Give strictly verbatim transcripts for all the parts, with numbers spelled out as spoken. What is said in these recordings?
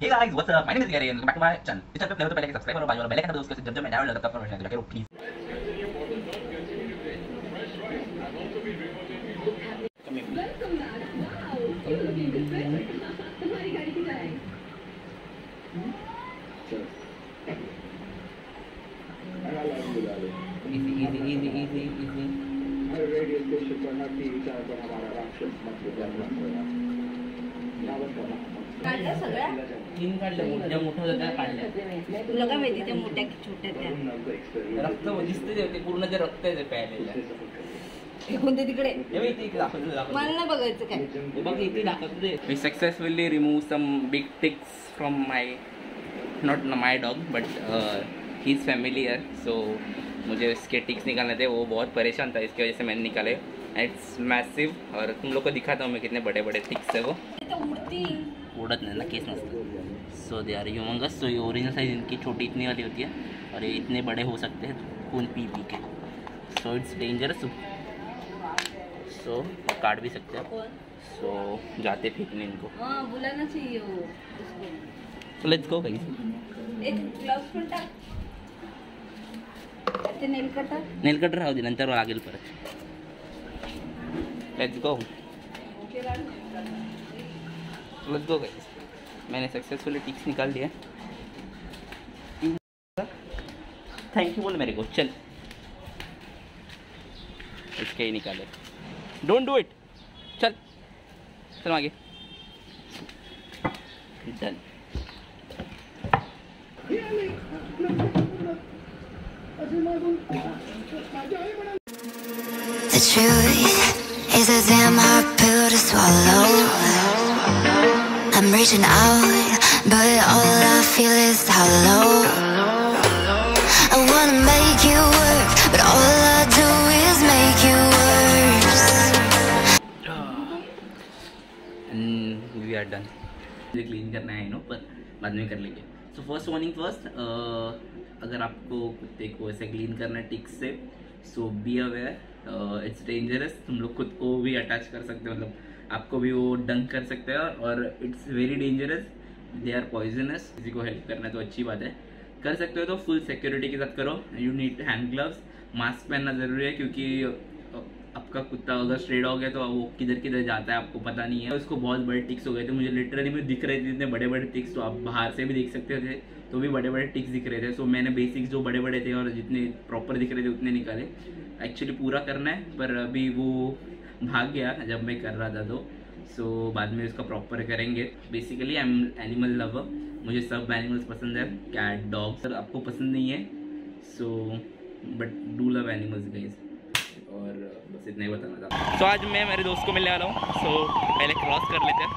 Hey guys what's up, my name is Garen, welcome back to my channel. इस channel पे नए हो तो पहले सब्सक्राइब करो, बाजू वाला बेल आइकन दबाओ, उसके जब जब मैं नया वीडियो डालता हूं आपको नोटिफिकेशन मिलेगा। प्लीज तुम्हारी गाड़ी की जाएगी। इजी इजी इजी इजी हर रेडियो स्टेशन पर हर टीवी चैनल पर हमारा राक्षस मत हो जाना। काढलं सगळं तीन काढलं, मोठ्या मोठ्या होत्या काढल्या। तुला काय माहिती त्या मोठ्या की छोट्या त्या? रक्त दिसतंय ते पूर्ण, जे रक्त आहे ते प्यायलेलं एकूण ते तिकडे हे इथे दाखवलं दाखवलं मला नाही बघायचं काय हे बघ इथे दाखवतो रे। मी successfully remove some big ticks from my not my dog but his family है, सो मुझे इसके टिक्स निकालने थे। वो बहुत परेशान था, इसकी वजह से मैंने निकाले। इट्स मैसिव और तुम लोग को दिखाता हूँ मैं कितने बड़े बड़े टिक्स है। वो उड़ती उड़त नहीं ना, केस नसता। सो दे आर ह्यूमंगस। सो ये ओरिजिनल साइज इनकी छोटी इतनी वाली होती है और ये इतने बड़े हो सकते हैं खून पी पी के। सो इट्स डेंजरस, सो काट भी सकते हैं। सो so, जाते फेंकने इनको बुलाना चाहिए। So let's go guys. एक ग्लव्स पण टाक, ते नेल कटर नेल कटर राहू दे, नंतर लागेल परत। Let's go let's go guys. मैंने सक्सेसफुली टिक्स निकाल दिया। थैंक यू बोल मेरे को, चल इसके ही निकाले। डोंट डू इट, चल चल आगे। Done. The truth is a damn hard pill to swallow. I'm reaching out, but all I feel is hollow. I wanna make you work, but all I do is make you worse. And we are done. मुझे clean करना है no, पर बाद में कर लेंगे। So first warning first, अगर आपको कुत्ते को ऐसे क्लीन करना है टिक्स से, so be aware, it's dangerous. तुम लोग खुद को भी अटैच कर सकते हो, मतलब आपको भी वो डंक कर सकते हैं और it's very dangerous, they are poisonous. किसी को हेल्प करना है तो अच्छी बात है, कर सकते हो तो फुल सिक्योरिटी के साथ करो। You need hand gloves, mask पहनना ज़रूरी है क्योंकि आपका कुत्ता अगर स्ट्रे डॉग है तो वो किधर किधर जाता है आपको पता नहीं है। उसको बहुत बड़े टिक्स हो गए थे, मुझे लिटरली में दिख रहे थे इतने बड़े बड़े टिक्स, तो आप बाहर से भी देख सकते थे तो भी बड़े बड़े टिक्स दिख रहे थे। सो मैंने बेसिक्स जो बड़े बड़े थे और जितने प्रॉपर दिख रहे थे उतने निकाले। एक्चुअली पूरा करना है पर अभी वो भाग गया जब मैं कर रहा था तो। सो so, बाद में उसका प्रॉपर करेंगे। Basically I am animal lover, मुझे सब एनिमल्स पसंद है, कैट डॉग। सर आपको पसंद नहीं है so but do love animals guys. और बस इतना ही बताना था। सो so, आज मैं मेरे दोस्त को मिलने वाला हूँ। सो so, पहले क्रॉस कर लेते हैं।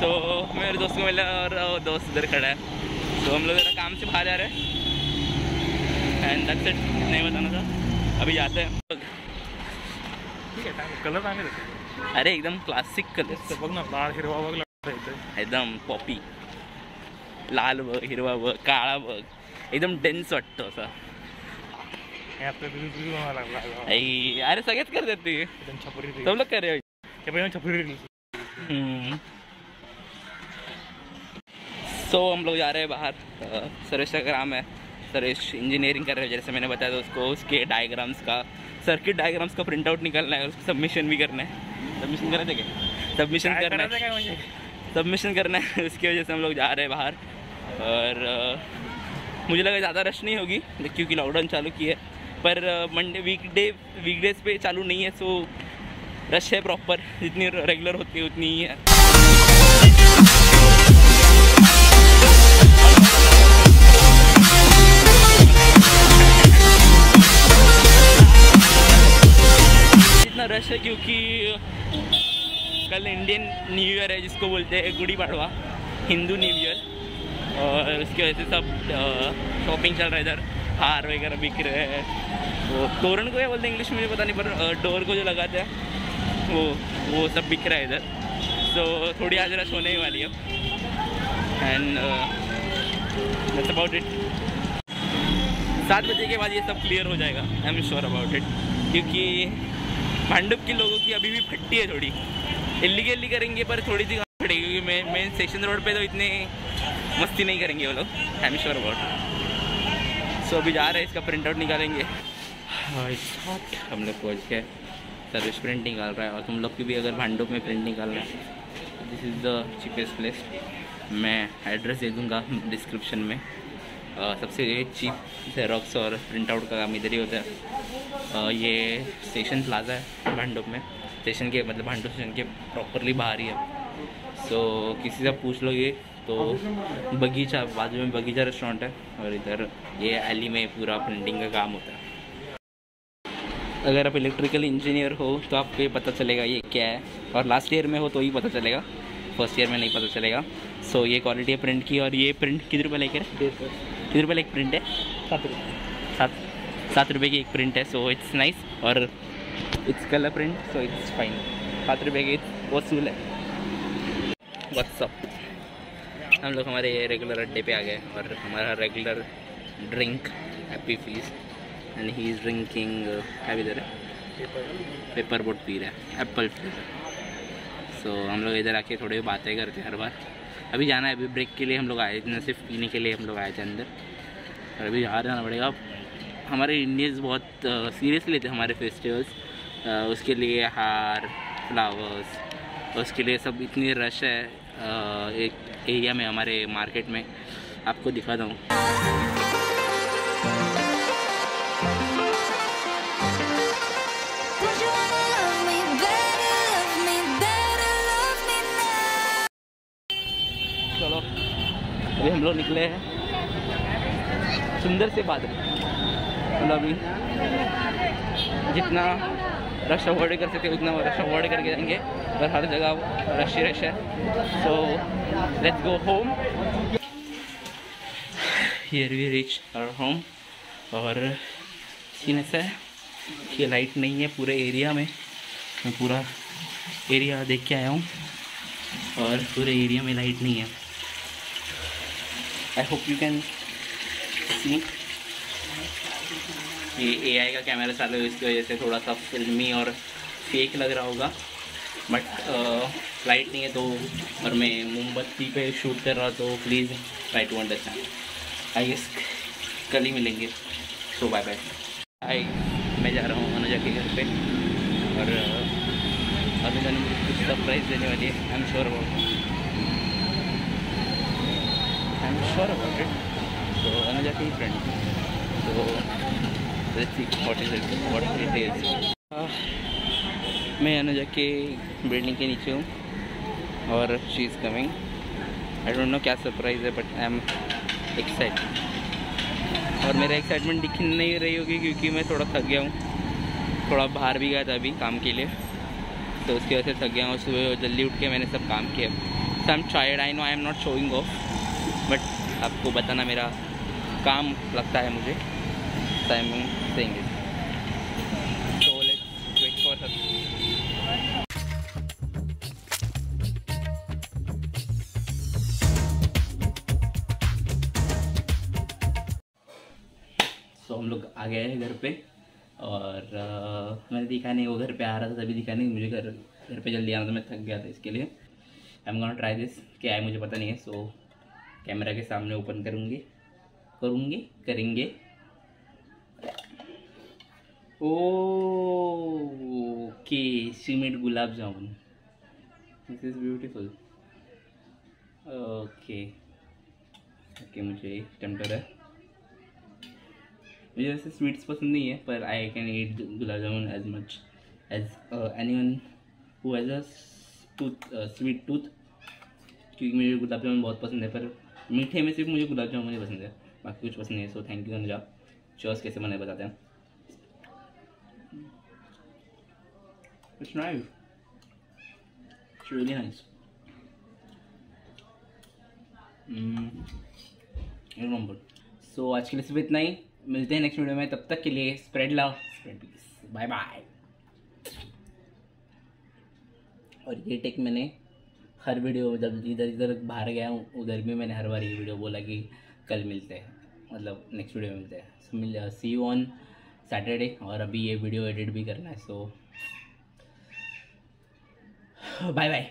सो so, मेरे दोस्त को मिला और दोस्त उधर खड़ा है। सो so, हम लोग जरा काम से बाहर जा रहे हैं एंड दैट्स इट, नहीं बताना था। अभी जाते हैं। ठीक है, कलर चांगले होते, अरे एकदम क्लासिक कलर। बघ ना, लाल हिरवा बघ, एकदम पॉपी लाल बघ, हिरवा बघ, काळा बघ, एकदम डेन्स वाटतो असा। अरे सगळेच करतात ते, एकदम छपरी सब लोग कर रहे हो छपरी। सो हम लोग जा रहे हैं बाहर। सर्वेश का ग्राम है, सर्वेश इंजीनियरिंग कर रहे हैं जैसे मैंने बताया था उसको। उसके डायग्राम्स का, सर्किट डायग्राम्स का प्रिंट आउट निकालना है और उसको सबमिशन भी करना है। सबमिशन करना है क्या? सबमिशन करना है, सबमिशन करना है। उसकी वजह से हम लोग जा रहे हैं बाहर। और मुझे लगा ज़्यादा रश नहीं होगी क्योंकि लॉकडाउन चालू की है, पर मंडे वीकडे वीकडेज पे चालू नहीं है, सो रश है प्रॉपर, जितनी रेगुलर होती है उतनी ही है। रश है क्योंकि कल इंडियन न्यू ईयर है जिसको बोलते हैं गुड़ी पड़वा, हिंदू न्यू ईयर, और उसकी वजह से सब शॉपिंग चल रहा है। इधर हार वगैरह बिक रहे हैं, वो तोरण को क्या बोलते हैं इंग्लिश में मुझे पता नहीं, पर डोर को जो लगाते हैं वो वो सब बिक रहा है इधर। तो थोड़ी आज रश होने ही वाली है। And that's about it. सात बजे के बाद ये सब क्लियर हो जाएगा, I am sure about it, क्योंकि मंडप की लोगों की अभी भी फट्टी है, थोड़ी इल्लीगली करेंगे पर थोड़ी सी कहाँ फटेगी, क्योंकि मेन मेन सेक्शन रोड पे तो इतने मस्ती नहीं करेंगे वो लोग, I am sure about. So अभी जा रहे हैं, इसका प्रिंट आउट निकालेंगे। हम लोग पहुँच गए, सर्विस प्रिंट निकाल रहा है और तुम लोग की भी अगर भांडुप में प्रिंट निकाल रहे हैं, this is the cheapest place. मैं एड्रेस दे दूँगा डिस्क्रिप्शन में। Uh, सबसे चीप जेरोक्स और प्रिंट आउट का काम इधर ही होता है। uh, ये स्टेशन प्लाजा है भांडुप में, स्टेशन के मतलब भांडुप स्टेशन के प्रॉपरली बाहर ही है। सो so, किसी से पूछ लो ये तो बगीचा, बाजू में बगीचा रेस्टोरेंट है और इधर ये एली में पूरा प्रिंटिंग का काम होता है। अगर आप इलेक्ट्रिकल इंजीनियर हो तो आपको ये पता चलेगा ये क्या है, और लास्ट ईयर में हो तो ही पता चलेगा, फर्स्ट ईयर में नहीं पता चलेगा। सो so, ये क्वालिटी है प्रिंट की। और ये प्रिंट कितने रुपये लेकर कितने रुपये एक प्रिंट है? सात रुपये सात सात रुपये की एक प्रिंट है। सो इट्स नाइस और it's colour print, so it's fine. सात रुपये की बहुत सूल है। व्हाट्सअप, हम लोग हमारे रेगुलर अड्डे पे आ गए और हमारा regular drink happy fees and he is drinking heavy इधर पेपर बोट पी रहा है, एप्पल फीस। तो हम लोग इधर आके थोड़ी बातें करते हैं हर बार। अभी जाना है, अभी ब्रेक के लिए हम लोग आए थे, सिर्फ पीने के लिए हम लोग आए थे अंदर, और अभी यहाँ जाना पड़ेगा। हमारे इंडियंस बहुत सीरियस लेते हैं हमारे फेस्टिवल्स, उसके लिए हार फ्लावर्स, उसके लिए सब इतनी रश है आ, एक एरिया में हमारे मार्केट में। आपको दिखा दूँ, अभी हम लोग निकले हैं। सुंदर से बादल, मतलब जितना रश अवॉइड कर सकते उतना रश अवॉइड करके जाएंगे, पर हर जगह रश ही रश है। So let's go home. Here we reach our home. और सीन ऐसा है कि लाइट नहीं है पूरे एरिया में। मैं पूरा एरिया देख के आया हूँ और पूरे एरिया में लाइट नहीं है। I hope you can see. ये ए आई का कैमरा चालू है, इसकी वजह से थोड़ा सा फिल्मी और फेक लग रहा होगा, बट लाइट नहीं है तो, और मैं मोमबत्ती पे शूट कर रहा तो please try to understand. I guess कल ही मिलेंगे, सो बाय बाय। आई मैं जा रहा हूँ अनुजा के घर पे और अनुजा ने मुझे कुछ सरप्राइज़ देने वाली है, I am sure about I'm sure about it. So Anuja की friend, so let's see what is it, what it is. uh, मैं अनुजा के बिल्डिंग के नीचे हूँ और she is coming. I don't know क्या सरप्राइज़ है, बट आई एम एक्साइटेड। और मेरा एक्साइटमेंट दिख नहीं रही होगी क्योंकि मैं थोड़ा थक गया हूँ, थोड़ा बाहर भी गया था अभी काम के लिए, तो उसकी वजह से थक गया हूँ। सुबह जल्दी उठ के मैंने सब काम किया, so I am tired. I know I am not showing off, but आपको बताना मेरा काम लगता है मुझे। टाइम देंगे, so let's wait for her. So हम लोग आ गए हैं घर पे, और uh, मैंने दिखा नहीं, वो घर पे आ रहा था तभी दिखा नहीं। मुझे घर घर पे जल्दी आना था, मैं थक गया था, इसके लिए I am gonna try this. क्या है मुझे पता नहीं है, सो so, कैमरा के सामने ओपन करूँगी करूँगी करेंगे। Okay, she made gulab jamun, this is beautiful. Okay okay, मुझे टेम्पर है, मुझे वैसे स्वीट्स पसंद नहीं है, पर I can eat gulab jamun as much as any one who has a tooth sweet tooth, क्योंकि मुझे गुलाब जामुन बहुत पसंद है, पर मीठे में सिर्फ मुझे गुलाब जामुन ही पसंद है, बाकी कुछ पसंद नहीं है। So thank you Anuja. Choice कैसे बनाए बताते हैं। It's nice, it's really nice. So आज के लिए सिर्फ इतना ही, मिलते हैं नेक्स्ट वीडियो में। तब तक के लिए spread love, spread peace, bye bye. और ये टेक मैंने हर वीडियो, जब इधर इधर बाहर गया हूँ उधर भी मैंने हर बार ये वीडियो बोला कि कल मिलते हैं, मतलब नेक्स्ट वीडियो में मिलते हैं। सो मिल सी यू ऑन सैटरडे। और अभी ये वीडियो एडिट भी करना है, सो बाय बाय।